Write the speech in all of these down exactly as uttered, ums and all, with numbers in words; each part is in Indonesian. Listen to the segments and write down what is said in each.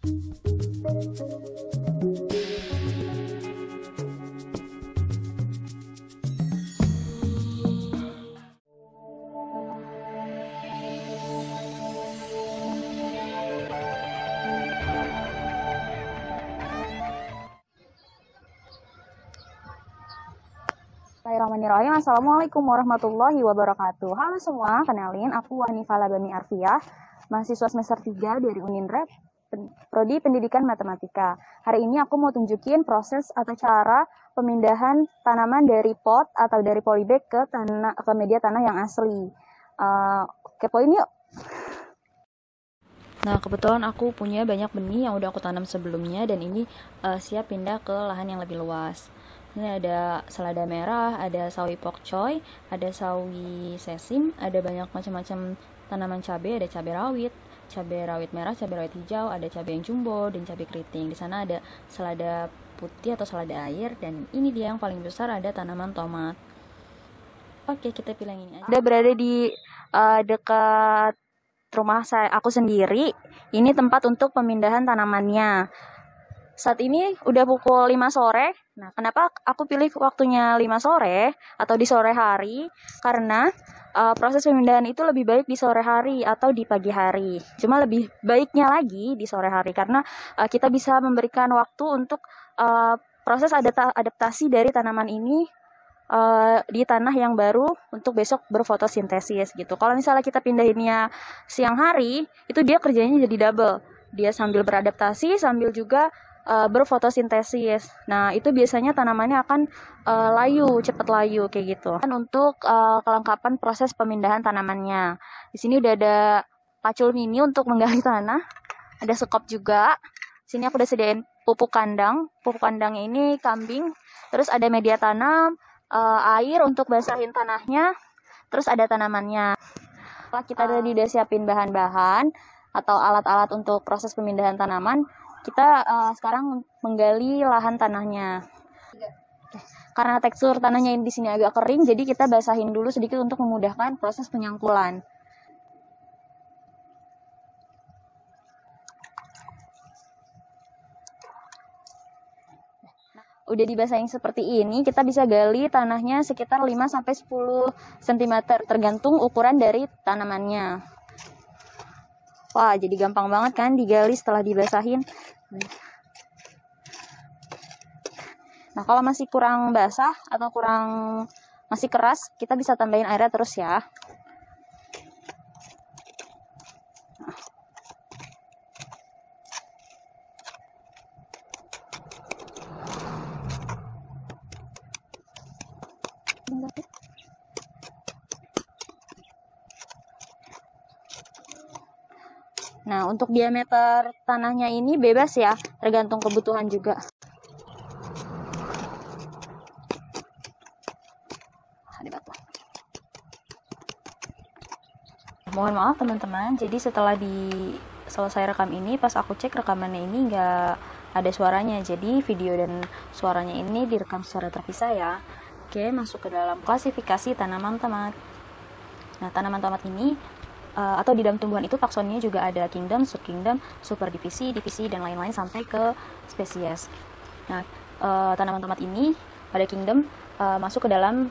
Bismillahirrahmanirrahim. Assalamualaikum warahmatullahi wabarakatuh. Halo semua, kenalin aku Wani Falagani Arfiah, mahasiswa semester tiga dari Unindra, Prodi Pendidikan Matematika. Hari ini aku mau tunjukin proses atau cara pemindahan tanaman dari pot atau dari polybag ke tanah, ke media tanah yang asli. Uh, kepoin yuk. Nah, kebetulan aku punya banyak benih yang udah aku tanam sebelumnya dan ini uh, siap pindah ke lahan yang lebih luas. Ini ada selada merah, ada sawi pokcoy, ada sawi sesim, ada banyak macam-macam tanaman cabai, ada cabai rawit, cabai rawit merah, cabai rawit hijau, ada cabai yang jumbo dan cabai keriting. Di sana ada selada putih atau selada air dan ini dia yang paling besar, ada tanaman tomat. Oke, kita pilih ini aja. Udah berada di uh, dekat rumah saya, aku sendiri. Ini tempat untuk pemindahan tanamannya. Saat ini udah pukul lima sore. Nah, kenapa aku pilih waktunya lima sore atau di sore hari? Karena uh, proses pemindahan itu lebih baik di sore hari atau di pagi hari. Cuma lebih baiknya lagi di sore hari karena uh, kita bisa memberikan waktu untuk uh, proses adaptasi dari tanaman ini di tanah yang baru untuk besok berfotosintesis gitu. Kalau misalnya kita pindahinnya siang hari, itu dia kerjanya jadi double. Dia sambil beradaptasi, sambil juga uh, berfotosintesis. Nah, itu biasanya tanamannya akan uh, layu, cepat layu kayak gitu. Untuk uh, kelengkapan proses pemindahan tanamannya, di sini udah ada pacul mini untuk menggali tanah, ada sekop juga. Di sini aku udah sediain pupuk kandang. Pupuk kandangnya ini kambing. Terus ada media tanam. Uh, air untuk basahin tanahnya, terus ada tanamannya. Setelah kita uh, udah siapin bahan-bahan atau alat-alat untuk proses pemindahan tanaman, kita uh, sekarang menggali lahan tanahnya. Karena tekstur tanahnya di sini agak kering, jadi kita basahin dulu sedikit untuk memudahkan proses penyangkulan. Udah dibasahin seperti ini, kita bisa gali tanahnya sekitar lima sampai sepuluh sentimeter tergantung ukuran dari tanamannya. Wah, jadi gampang banget kan digali setelah dibasahin. Nah, kalau masih kurang basah atau kurang masih keras, kita bisa tambahin airnya terus ya. Nah, untuk diameter tanahnya ini bebas ya, tergantung kebutuhan juga. Mohon maaf teman-teman, jadi setelah di selesai rekam ini, pas aku cek rekamannya ini nggak ada suaranya, jadi video dan suaranya ini direkam secara terpisah ya. Oke, masuk ke dalam klasifikasi tanaman tomat. Nah, tanaman tomat ini uh, atau di dalam tumbuhan itu taksonnya juga ada kingdom, subkingdom, superdivisi, divisi, dan lain-lain sampai ke spesies. Nah, uh, tanaman tomat ini pada kingdom uh, masuk ke dalam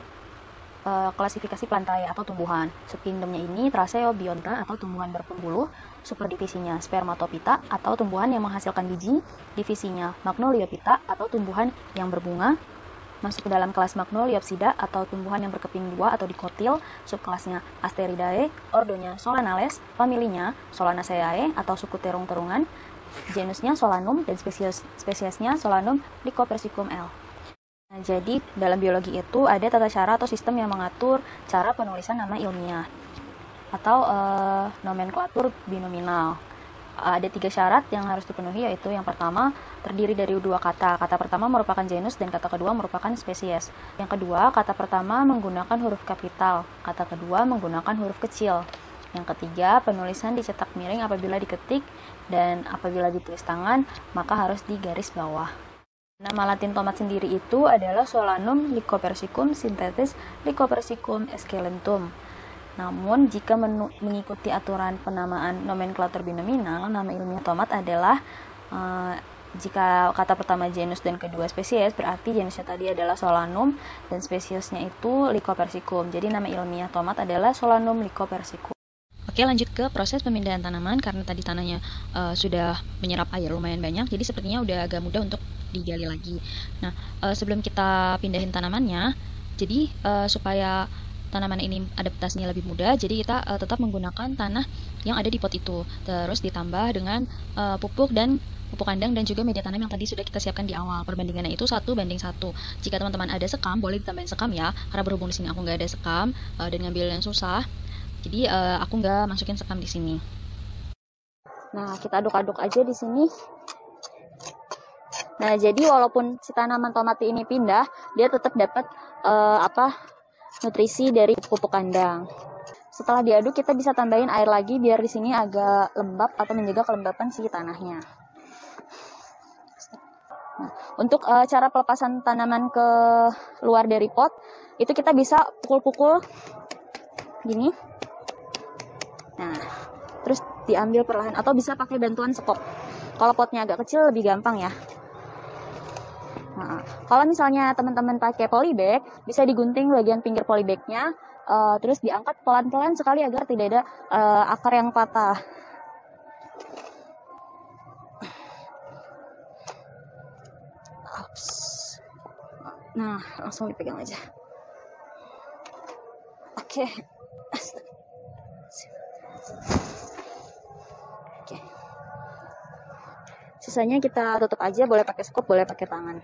uh, klasifikasi plantae atau tumbuhan. Subkingdomnya ini Tracheobionta atau tumbuhan berpembuluh, superdivisinya Spermatopita atau tumbuhan yang menghasilkan biji, divisinya Magnoliophyta atau tumbuhan yang berbunga. Masuk ke dalam kelas Magnoliopsida atau tumbuhan yang berkeping dua atau dikotil, subkelasnya Asteridae, ordonya Solanales, familinya Solanaceae atau suku terung-terungan, genusnya Solanum dan spesies spesiesnya Solanum lycopersicum L. Nah, jadi dalam biologi itu ada tata cara atau sistem yang mengatur cara penulisan nama ilmiah atau uh, nomenklatur binominal. Ada tiga syarat yang harus dipenuhi, yaitu yang pertama terdiri dari dua kata. Kata pertama merupakan genus dan kata kedua merupakan spesies. Yang kedua, kata pertama menggunakan huruf kapital, kata kedua menggunakan huruf kecil. Yang ketiga, penulisan dicetak miring apabila diketik, dan apabila ditulis tangan maka harus di garis bawah. Nama Latin tomat sendiri itu adalah Solanum lycopersicum sintetis lycopersicum escalentum. Namun, jika mengikuti aturan penamaan nomenklatur binominal, nama ilmiah tomat adalah Uh, jika kata pertama genus dan kedua spesies, berarti genusnya tadi adalah Solanum dan spesiesnya itu Lycopersicum. Jadi nama ilmiah tomat adalah Solanum lycopersicum. Oke, lanjut ke proses pemindahan tanaman. Karena tadi tanahnya uh, sudah menyerap air lumayan banyak, jadi sepertinya udah agak mudah untuk digali lagi. Nah, uh, sebelum kita pindahin tanamannya, jadi uh, supaya tanaman ini adaptasinya lebih mudah, jadi kita uh, tetap menggunakan tanah yang ada di pot itu. Terus ditambah dengan uh, pupuk dan pupuk kandang dan juga media tanam yang tadi sudah kita siapkan di awal. Perbandingannya itu satu banding satu. Jika teman-teman ada sekam, boleh ditambahin sekam ya. Karena berhubung di sini aku nggak ada sekam uh, dan ngambil yang susah, jadi uh, aku nggak masukin sekam di sini. Nah, kita aduk-aduk aja di sini. Nah, jadi walaupun si tanaman tomat ini pindah, dia tetap dapat uh, apa nutrisi dari pupuk kandang. Setelah diaduk, kita bisa tambahin air lagi biar di sini agak lembab atau menjaga kelembapan si tanahnya. Nah, untuk uh, cara pelepasan tanaman ke luar dari pot, itu kita bisa pukul-pukul gini. Nah, terus diambil perlahan atau bisa pakai bantuan sekop. Kalau potnya agak kecil lebih gampang ya. Nah, kalau misalnya teman-teman pakai polybag, bisa digunting bagian pinggir polybagnya, uh, terus diangkat pelan-pelan sekali agar tidak ada uh, akar yang patah. Nah, langsung dipegang aja. Oke. Oke. Sisanya kita tutup aja, boleh pakai skop, boleh pakai tangan.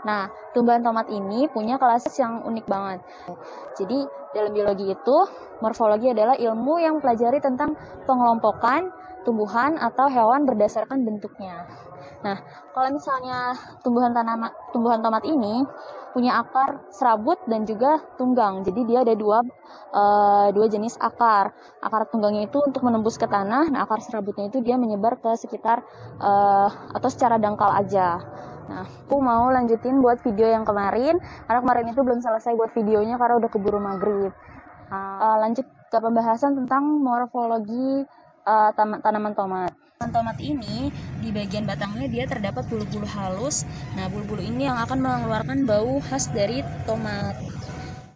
Nah, tumbuhan tomat ini punya kelas yang unik banget. Jadi, dalam biologi itu, morfologi adalah ilmu yang mempelajari tentang pengelompokan tumbuhan atau hewan berdasarkan bentuknya. Nah, kalau misalnya tumbuhan tanaman, tumbuhan tomat ini punya akar serabut dan juga tunggang. Jadi, dia ada dua, e, dua jenis akar. Akar tunggangnya itu untuk menembus ke tanah, nah akar serabutnya itu dia menyebar ke sekitar e, atau secara dangkal aja. Nah, aku mau lanjutin buat video yang kemarin, karena kemarin itu belum selesai buat videonya karena udah keburu maghrib. Uh, lanjut ke pembahasan tentang morfologi uh, tanaman tomat. Tanaman tomat ini di bagian batangnya dia terdapat bulu-bulu halus. Nah, bulu-bulu ini yang akan mengeluarkan bau khas dari tomat.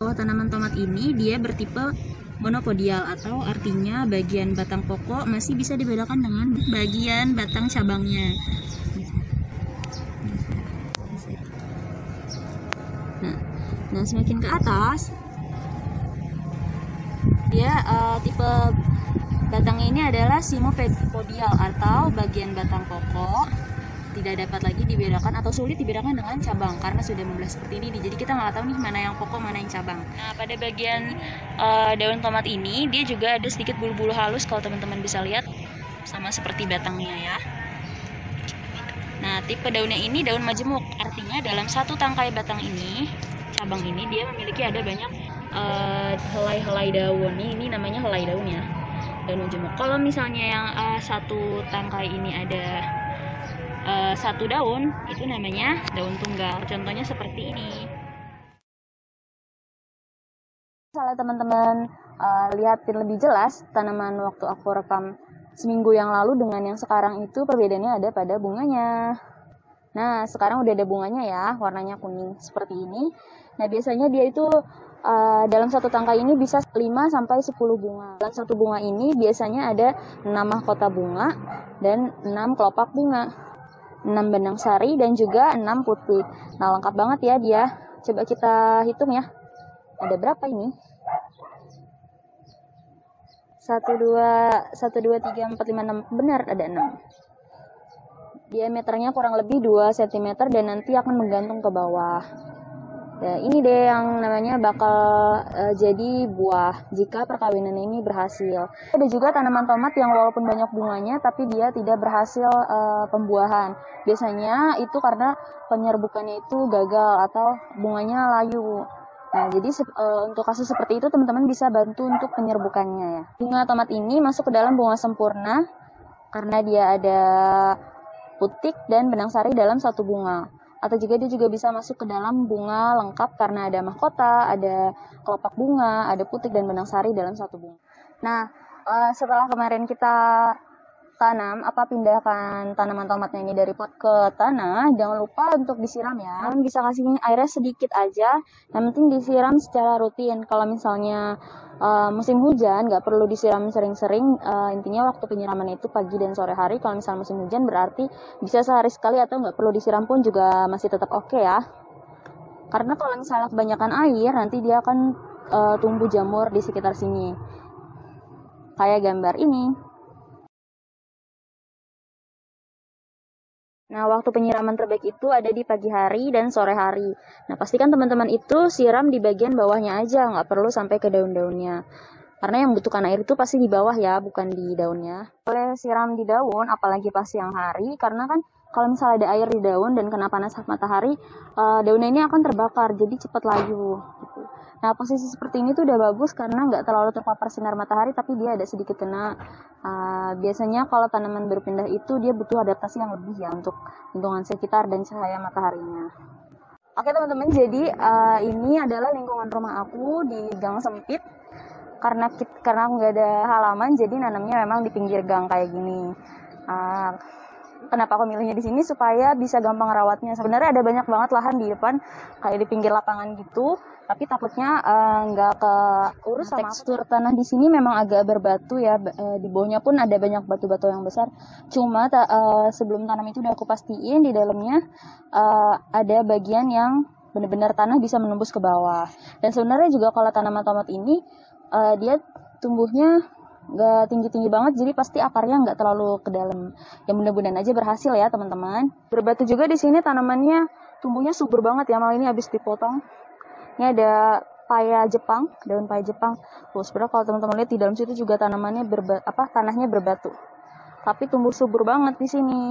Oh, tanaman tomat ini dia bertipe monopodial, atau artinya bagian batang pokok masih bisa dibedakan dengan bagian batang cabangnya. Nah, semakin ke atas, dia uh, tipe batangnya ini adalah simopodial atau bagian batang pokok tidak dapat lagi dibedakan atau sulit dibedakan dengan cabang karena sudah membelah seperti ini. Jadi kita nggak tahu nih mana yang pokok, mana yang cabang. Nah, pada bagian uh, daun tomat ini dia juga ada sedikit bulu-bulu halus, kalau teman-teman bisa lihat sama seperti batangnya ya. Nah, tipe daunnya ini daun majemuk, artinya dalam satu tangkai batang ini, cabang ini, dia memiliki ada banyak uh, helai-helai daun. Ini, ini namanya helai daun ya, daun majemuk. Kalau misalnya yang uh, satu tangkai ini ada uh, satu daun, itu namanya daun tunggal. Contohnya seperti ini. Misalnya teman-teman uh, lihatin lebih jelas tanaman waktu aku rekam seminggu yang lalu dengan yang sekarang itu perbedaannya ada pada bunganya. Nah, sekarang udah ada bunganya ya, warnanya kuning seperti ini. Nah, biasanya dia itu uh, dalam satu tangkai ini bisa lima sampai sepuluh bunga. Dalam satu bunga ini biasanya ada enam mahkota bunga dan enam kelopak bunga, enam benang sari dan juga enam putik. Nah, lengkap banget ya dia. Coba kita hitung ya. Ada berapa ini? satu, dua, satu, dua, tiga, empat, lima, enam. Benar, ada enam. Diameternya kurang lebih dua sentimeter dan nanti akan menggantung ke bawah. Nah, ini deh yang namanya bakal uh, jadi buah jika perkawinan ini berhasil. Ada juga tanaman tomat yang walaupun banyak bunganya tapi dia tidak berhasil uh, pembuahan. Biasanya itu karena penyerbukannya itu gagal atau bunganya layu. Nah, jadi uh, untuk kasus seperti itu teman-teman bisa bantu untuk penyerbukannya ya. Bunga tomat ini masuk ke dalam bunga sempurna karena dia ada putik dan benang sari dalam satu bunga. Atau juga dia juga bisa masuk ke dalam bunga lengkap karena ada mahkota, ada kelopak bunga, ada putik dan benang sari dalam satu bunga. Nah, setelah kemarin kita tanam, apa pindahkan tanaman tomatnya ini dari pot ke tanah, jangan lupa untuk disiram ya. Kalian bisa kasih airnya sedikit aja, yang penting disiram secara rutin. Kalau misalnya uh, musim hujan, nggak perlu disiram sering-sering, uh, intinya waktu penyiraman itu pagi dan sore hari. Kalau misalnya musim hujan berarti bisa sehari sekali atau nggak perlu disiram pun juga masih tetap oke okay ya. Karena kalau misalnya kebanyakan air, nanti dia akan uh, tumbuh jamur di sekitar sini. Kayak gambar ini. Nah, waktu penyiraman terbaik itu ada di pagi hari dan sore hari. Nah, pastikan teman-teman itu siram di bagian bawahnya aja, nggak perlu sampai ke daun-daunnya. Karena yang membutuhkan air itu pasti di bawah ya, bukan di daunnya. Boleh siram di daun, apalagi pas siang hari, karena kan kalau misalnya ada air di daun dan kena panas matahari, daunnya ini akan terbakar, jadi cepat layu. Nah, posisi seperti ini tuh udah bagus karena nggak terlalu terpapar sinar matahari, tapi dia ada sedikit kena. Biasanya kalau tanaman berpindah itu dia butuh adaptasi yang lebih ya untuk lingkungan sekitar dan cahaya mataharinya. Oke teman-teman, jadi uh, ini adalah lingkungan rumah aku di gang sempit. Karena karena nggak ada halaman, jadi nanamnya memang di pinggir gang kayak gini. Uh, Kenapa aku milihnya di sini supaya bisa gampang rawatnya. Sebenarnya ada banyak banget lahan di depan kayak di pinggir lapangan gitu, tapi takutnya nggak uh, keurus sama tekstur aku. Tanah di sini memang agak berbatu ya, di bawahnya pun ada banyak batu-batu yang besar. Cuma uh, sebelum tanam itu udah aku pastiin di dalamnya uh, ada bagian yang benar-benar tanah bisa menembus ke bawah. Dan sebenarnya juga kalau tanaman tomat ini uh, dia tumbuhnya nggak tinggi-tinggi banget, jadi pasti akarnya nggak terlalu ke dalam. Yang mudah-mudahan aja berhasil ya teman-teman. Berbatu juga di sini tanamannya tumbuhnya subur banget ya, malah ini habis dipotong. Ini ada paya Jepang, daun paya Jepang. Terus sebenarnya kalau teman-teman lihat di dalam situ juga tanamannya berba, apa tanahnya berbatu. Tapi tumbuh subur banget di sini.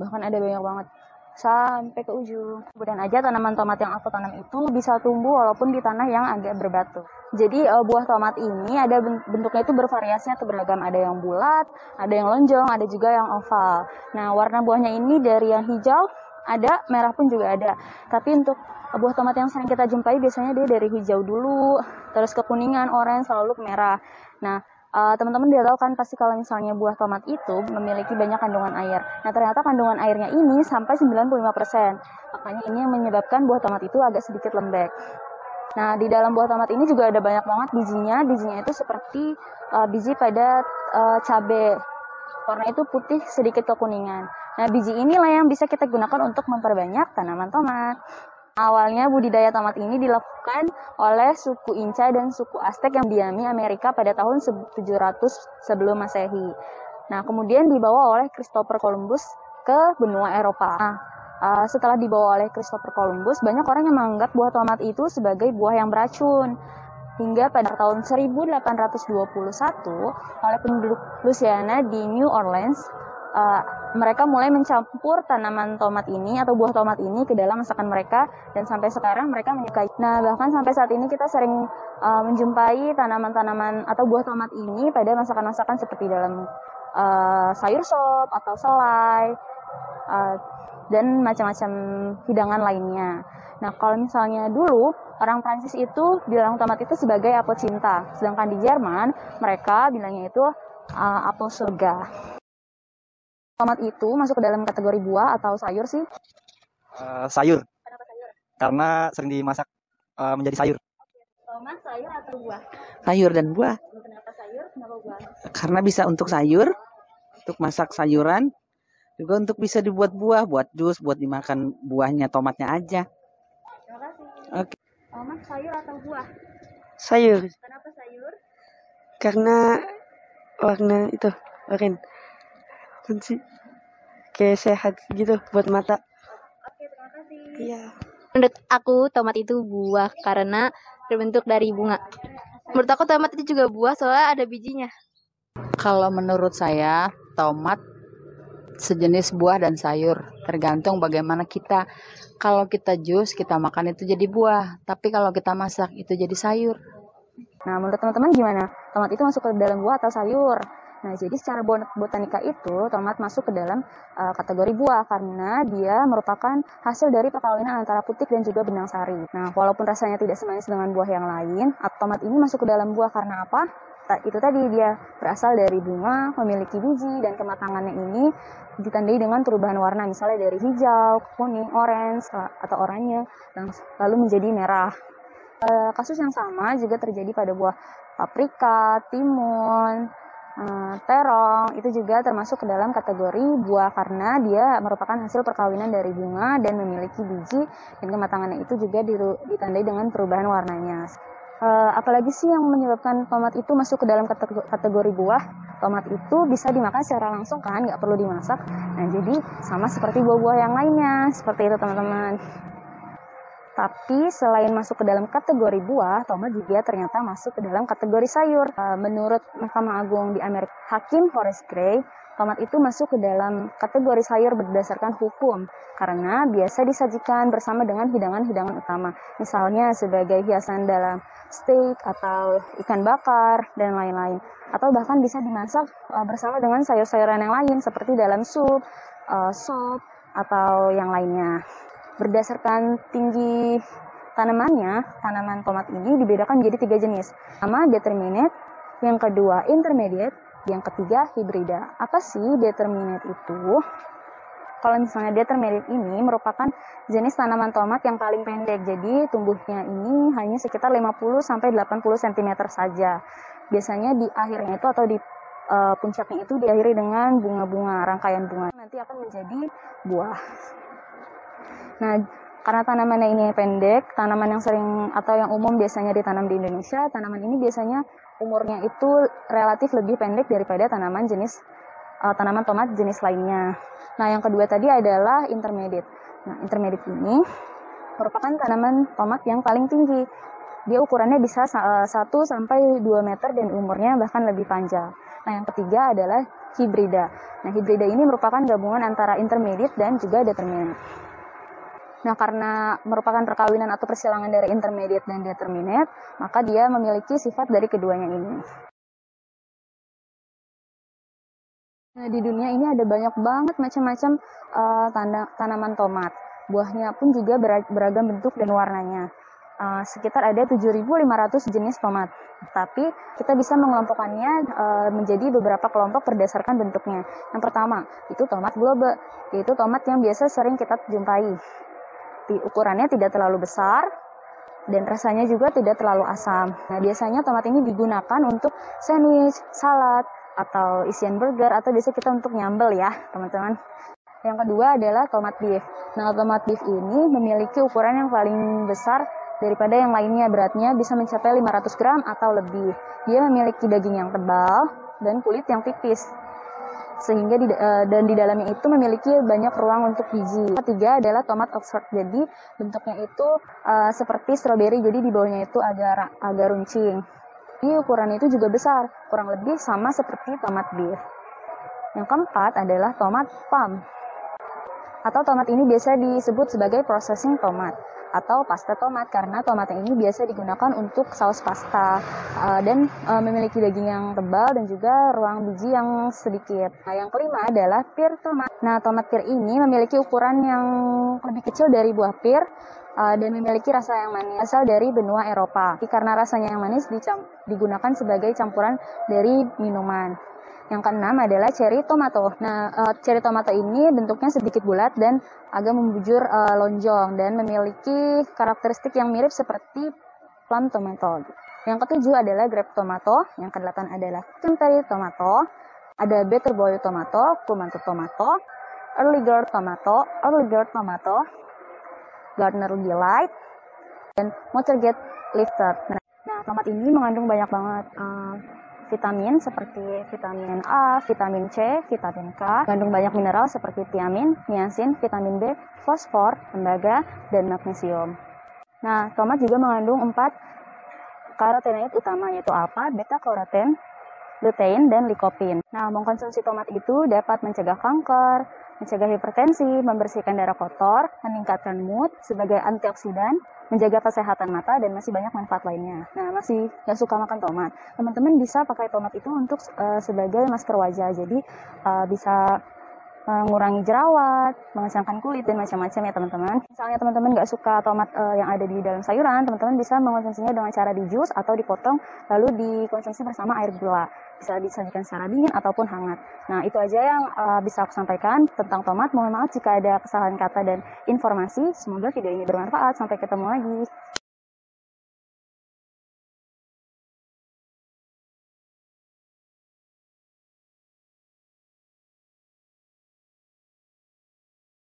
Bahkan ada banyak banget sampai ke ujung. Mudah-mudahan aja tanaman tomat yang aku tanam itu bisa tumbuh walaupun di tanah yang agak berbatu. Jadi uh, buah tomat ini ada bentuknya itu bervariasi atau beragam. Ada yang bulat, ada yang lonjong, ada juga yang oval. Nah, warna buahnya ini dari yang hijau ada, merah pun juga ada. Tapi untuk buah tomat yang sering kita jumpai biasanya dia dari hijau dulu, terus kekuningan, orange, lalu ke merah. Nah, Uh, teman-teman dia tahu kan pasti kalau misalnya buah tomat itu memiliki banyak kandungan air. Nah, ternyata kandungan airnya ini sampai sembilan puluh lima persen. Makanya ini yang menyebabkan buah tomat itu agak sedikit lembek. Nah, di dalam buah tomat ini juga ada banyak banget bijinya. Bijinya itu seperti uh, biji pada uh, cabai. Warna itu putih sedikit kekuningan. Nah, biji inilah yang bisa kita gunakan untuk memperbanyak tanaman tomat. Awalnya budidaya tomat ini dilakukan oleh suku Inca dan suku Aztec yang diami Amerika pada tahun tujuh ratus sebelum Masehi. Nah, kemudian dibawa oleh Christopher Columbus ke benua Eropa. Nah, setelah dibawa oleh Christopher Columbus, banyak orang yang menganggap buah tomat itu sebagai buah yang beracun. Hingga pada tahun seribu delapan ratus dua puluh satu oleh penduduk Louisiana di New Orleans, Uh, mereka mulai mencampur tanaman tomat ini atau buah tomat ini ke dalam masakan mereka, dan sampai sekarang mereka menyukai. Nah, bahkan sampai saat ini kita sering uh, menjumpai tanaman-tanaman atau buah tomat ini pada masakan-masakan seperti dalam uh, sayur sop atau selai uh, dan macam-macam hidangan lainnya. Nah, kalau misalnya dulu orang Prancis itu bilang tomat itu sebagai apel cinta, sedangkan di Jerman mereka bilangnya itu uh, apel surga. Tomat itu masuk ke dalam kategori buah atau sayur sih? Uh, sayur. Kenapa sayur? Karena sering dimasak uh, menjadi sayur. Tomat, sayur atau buah? Sayur dan buah. Kenapa sayur? Kenapa buah? Karena bisa untuk sayur, untuk masak sayuran, juga untuk bisa dibuat buah, buat jus, buat dimakan buahnya, tomatnya aja. Terima kasih. Oke. Okay. Tomat, sayur atau buah? Sayur. Kenapa sayur? Karena warna itu, oren. sih kayak sehat gitu buat mata. Oke, terima kasih. Iya. Menurut aku tomat itu buah karena terbentuk dari bunga. Menurut aku tomat itu juga buah soalnya ada bijinya. Kalau menurut saya tomat sejenis buah dan sayur, tergantung bagaimana kita. Kalau kita jus, kita makan itu jadi buah, tapi kalau kita masak itu jadi sayur. Nah, menurut teman-teman gimana? Tomat itu masuk ke dalam buah atau sayur? Nah, jadi secara botanika itu tomat masuk ke dalam uh, kategori buah karena dia merupakan hasil dari perkawinan antara putik dan juga benang sari. Nah, walaupun rasanya tidak semanis dengan buah yang lain, tomat ini masuk ke dalam buah karena apa? Itu tadi dia berasal dari bunga, memiliki biji, dan kematangannya ini ditandai dengan perubahan warna, misalnya dari hijau, kuning, orange, atau oranye, lalu menjadi merah. Kasus yang sama juga terjadi pada buah paprika, timun, terong, itu juga termasuk ke dalam kategori buah karena dia merupakan hasil perkawinan dari bunga dan memiliki biji, dan kematangannya itu juga ditandai dengan perubahan warnanya. Uh, apalagi sih yang menyebabkan tomat itu masuk ke dalam kategori, kategori buah? Tomat itu bisa dimakan secara langsung kan, nggak perlu dimasak. Nah, jadi sama seperti buah-buah yang lainnya, seperti itu teman-teman. Tapi selain masuk ke dalam kategori buah, tomat juga ternyata masuk ke dalam kategori sayur. Uh, menurut Mahkamah Agung di Amerika, Hakim Horace Gray, tomat itu masuk ke dalam kategori sayur berdasarkan hukum karena biasa disajikan bersama dengan hidangan-hidangan utama, misalnya sebagai hiasan dalam steak atau ikan bakar dan lain-lain, atau bahkan bisa dimasak bersama dengan sayur-sayuran yang lain seperti dalam sup, sop, atau yang lainnya. Berdasarkan tinggi tanamannya, tanaman tomat ini dibedakan menjadi tiga jenis. Pertama, determinate, yang kedua intermediate, yang ketiga, hibrida. Apa sih determinate itu? Kalau misalnya determinate ini merupakan jenis tanaman tomat yang paling pendek. Jadi tumbuhnya ini hanya sekitar lima puluh sampai delapan puluh sentimeter saja. Biasanya di akhirnya itu atau di uh, puncaknya itu diakhiri dengan bunga-bunga, rangkaian bunga. Nanti akan menjadi buah. Nah, karena tanamannya ini pendek, tanaman yang sering atau yang umum biasanya ditanam di Indonesia, tanaman ini biasanya umurnya itu relatif lebih pendek daripada tanaman jenis uh, tanaman tomat jenis lainnya. Nah, yang kedua tadi adalah intermediate. Nah, intermediate ini merupakan tanaman tomat yang paling tinggi. Dia ukurannya bisa uh, satu sampai dua meter dan umurnya bahkan lebih panjang. Nah, yang ketiga adalah hibrida. Nah, hibrida ini merupakan gabungan antara intermediate dan juga determinate. Nah, karena merupakan perkawinan atau persilangan dari intermediate dan determinate, maka dia memiliki sifat dari keduanya ini. Nah, di dunia ini ada banyak banget macam-macam uh, tanaman tomat. Buahnya pun juga beragam bentuk dan warnanya. Uh, sekitar ada tujuh ribu lima ratus jenis tomat. Tapi kita bisa mengelompokkannya uh, menjadi beberapa kelompok berdasarkan bentuknya. Yang pertama, itu tomat globe, yaitu tomat yang biasa sering kita jumpai. Ukurannya tidak terlalu besar dan rasanya juga tidak terlalu asam. Nah, biasanya tomat ini digunakan untuk sandwich, salad, atau isian burger, atau biasa kita untuk nyambel ya teman-teman. Yang kedua adalah tomat beef. Nah, tomat beef ini memiliki ukuran yang paling besar daripada yang lainnya, beratnya bisa mencapai lima ratus gram atau lebih. Dia memiliki daging yang tebal dan kulit yang tipis, sehingga di, dan di dalamnya itu memiliki banyak ruang untuk biji. Ketiga adalah tomat Oxford, jadi bentuknya itu uh, seperti stroberi, jadi di bawahnya itu agak agak runcing. Ini ukurannya itu juga besar, kurang lebih sama seperti tomat beef. Yang keempat adalah tomat palm, atau tomat ini biasa disebut sebagai processing tomat atau pasta tomat karena tomat ini biasa digunakan untuk saus pasta uh, dan uh, memiliki daging yang tebal dan juga ruang biji yang sedikit. Nah, yang kelima adalah pir tomat. Nah, tomat pir ini memiliki ukuran yang lebih kecil dari buah pir uh, dan memiliki rasa yang manis, asal dari benua Eropa. Karena rasanya yang manis digunakan sebagai campuran dari minuman. Yang keenam adalah cherry tomato. Nah, uh, cherry tomato ini bentuknya sedikit bulat dan agak membujur uh, lonjong dan memiliki karakteristik yang mirip seperti plum tomato. Yang ketujuh adalah grape tomato. Yang kedelapan adalah cranberry tomato. Ada butterboy tomato, kumanto tomato, early gourd tomato, early gourd tomato, Gardner Delight, dan Mozartgate Lifter. Nah, tomat ini mengandung banyak banget Uh, vitamin seperti vitamin A, vitamin C, vitamin K, mengandung banyak mineral seperti tiamin, niacin, vitamin B, fosfor, tembaga, dan magnesium. Nah, tomat juga mengandung empat karotenoid utama, yaitu alfa, beta-karoten, lutein, dan likopin. Nah, mengkonsumsi tomat itu dapat mencegah kanker, mencegah hipertensi, membersihkan darah kotor, meningkatkan mood sebagai antioksidan, menjaga kesehatan mata, dan masih banyak manfaat lainnya. Nah, masih nggak suka makan tomat, teman-teman bisa pakai tomat itu untuk uh, sebagai masker wajah. Jadi uh, bisa mengurangi jerawat, mengencangkan kulit, dan macam-macam ya teman-teman. Misalnya teman-teman nggak suka tomat uh, yang ada di dalam sayuran, teman-teman bisa mengkonsumsinya dengan cara di jus atau dipotong lalu dikonsumsi bersama air gula. Bisa disajikan secara dingin ataupun hangat. Nah, itu aja yang uh, bisa aku sampaikan tentang tomat. Mohon maaf jika ada kesalahan kata dan informasi. Semoga video ini bermanfaat. Sampai ketemu lagi.